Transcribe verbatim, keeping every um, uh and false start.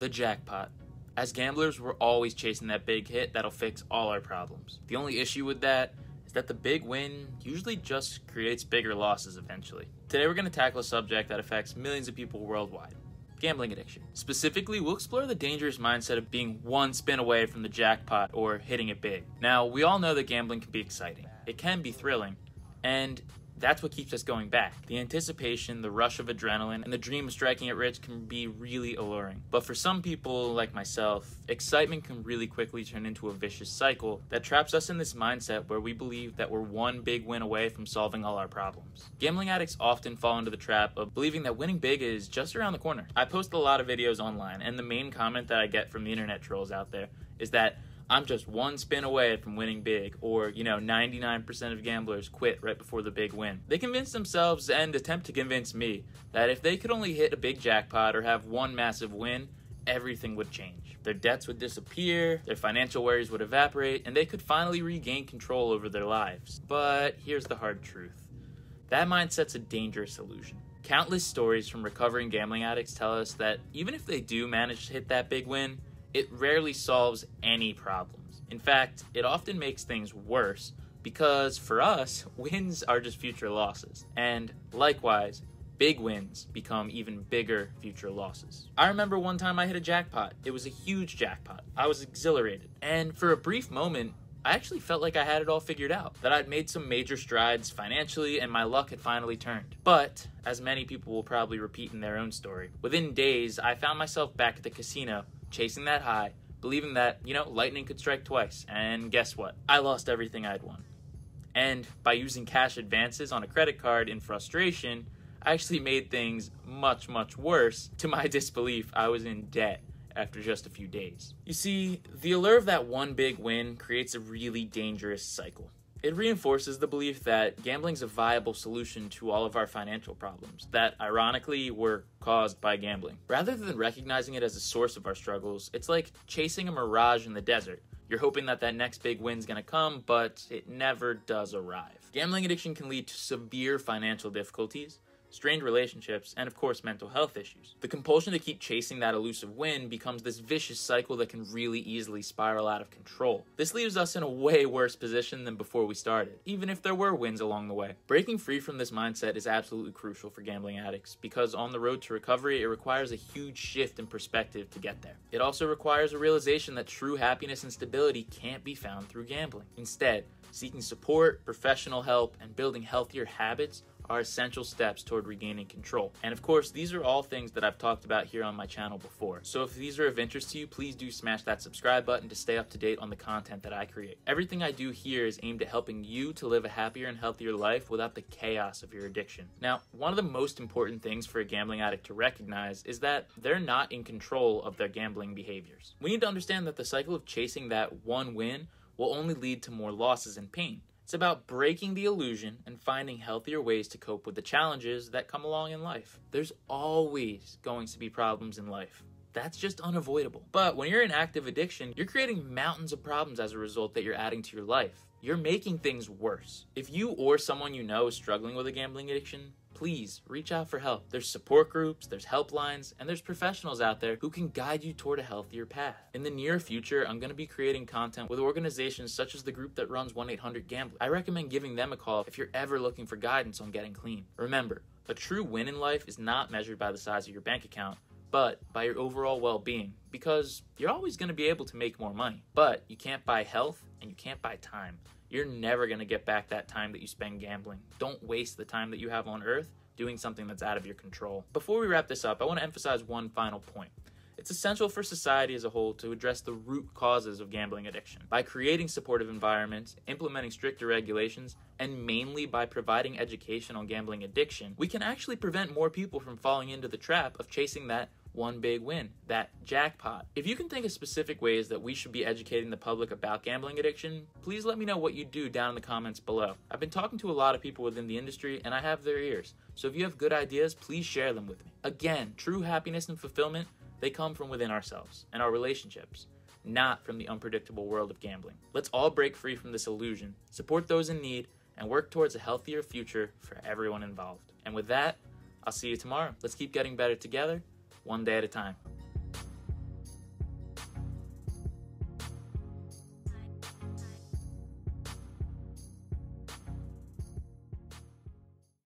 The jackpot. As gamblers, we're always chasing that big hit that'll fix all our problems. The only issue with that is that the big win usually just creates bigger losses eventually. Today we're going to tackle a subject that affects millions of people worldwide: gambling addiction. Specifically, we'll explore the dangerous mindset of being one spin away from the jackpot or hitting it big. Now, we all know that gambling can be exciting, it can be thrilling, and that's what keeps us going back. The anticipation, the rush of adrenaline, and the dream of striking it rich can be really alluring. But for some people, like myself, excitement can really quickly turn into a vicious cycle that traps us in this mindset where we believe that we're one big win away from solving all our problems. Gambling addicts often fall into the trap of believing that winning big is just around the corner. I post a lot of videos online, and the main comment that I get from the internet trolls out there is that I'm just one spin away from winning big, or, you know, ninety-nine percent of gamblers quit right before the big win. They convince themselves and attempt to convince me that if they could only hit a big jackpot or have one massive win, everything would change. Their debts would disappear, their financial worries would evaporate, and they could finally regain control over their lives. But here's the hard truth. That mindset's a dangerous illusion. Countless stories from recovering gambling addicts tell us that even if they do manage to hit that big win, it rarely solves any problems. In fact, it often makes things worse because for us, wins are just future losses. And likewise, big wins become even bigger future losses. I remember one time I hit a jackpot. It was a huge jackpot. I was exhilarated. And for a brief moment, I actually felt like I had it all figured out, that I'd made some major strides financially and my luck had finally turned. But, as many people will probably repeat in their own story, within days, I found myself back at the casino, chasing that high, believing that, you know, lightning could strike twice, and guess what? I lost everything I'd won. And by using cash advances on a credit card in frustration, I actually made things much, much worse. To my disbelief, I was in debt after just a few days. You see, the allure of that one big win creates a really dangerous cycle. It reinforces the belief that gambling's a viable solution to all of our financial problems that, ironically, were caused by gambling. Rather than recognizing it as a source of our struggles, it's like chasing a mirage in the desert. You're hoping that that next big win's gonna come, but it never does arrive. Gambling addiction can lead to severe financial difficulties, strained relationships, and of course mental health issues. The compulsion to keep chasing that elusive win becomes this vicious cycle that can really easily spiral out of control. This leaves us in a way worse position than before we started, even if there were wins along the way. Breaking free from this mindset is absolutely crucial for gambling addicts because on the road to recovery, it requires a huge shift in perspective to get there. It also requires a realization that true happiness and stability can't be found through gambling. Instead, seeking support, professional help, and building healthier habits are essential steps toward regaining control. And of course, these are all things that I've talked about here on my channel before. So if these are of interest to you, please do smash that subscribe button to stay up to date on the content that I create. Everything I do here is aimed at helping you to live a happier and healthier life without the chaos of your addiction. Now, one of the most important things for a gambling addict to recognize is that they're not in control of their gambling behaviors. We need to understand that the cycle of chasing that one win will only lead to more losses and pain. It's about breaking the illusion and finding healthier ways to cope with the challenges that come along in life. There's always going to be problems in life. That's just unavoidable. But when you're in active addiction, you're creating mountains of problems as a result that you're adding to your life. You're making things worse. If you or someone you know is struggling with a gambling addiction, please reach out for help. There's support groups, there's helplines, and there's professionals out there who can guide you toward a healthier path. In the near future, I'm going to be creating content with organizations such as the group that runs one eight hundred gambler. I recommend giving them a call if you're ever looking for guidance on getting clean. Remember, a true win in life is not measured by the size of your bank account, but by your overall well-being, because you're always going to be able to make more money. But you can't buy health and you can't buy time. You're never going to get back that time that you spend gambling. Don't waste the time that you have on earth doing something that's out of your control. Before we wrap this up, I want to emphasize one final point. It's essential for society as a whole to address the root causes of gambling addiction by creating supportive environments, implementing stricter regulations, and mainly by providing education on gambling addiction. We can actually prevent more people from falling into the trap of chasing that one big win, that jackpot. If you can think of specific ways that we should be educating the public about gambling addiction, please let me know what you do down in the comments below. I've been talking to a lot of people within the industry and I have their ears, so if you have good ideas, please share them with me. Again, true happiness and fulfillment, they come from within ourselves and our relationships, not from the unpredictable world of gambling. Let's all break free from this illusion, support those in need, and work towards a healthier future for everyone involved. And with that, I'll see you tomorrow. Let's keep getting better together, one day at a time.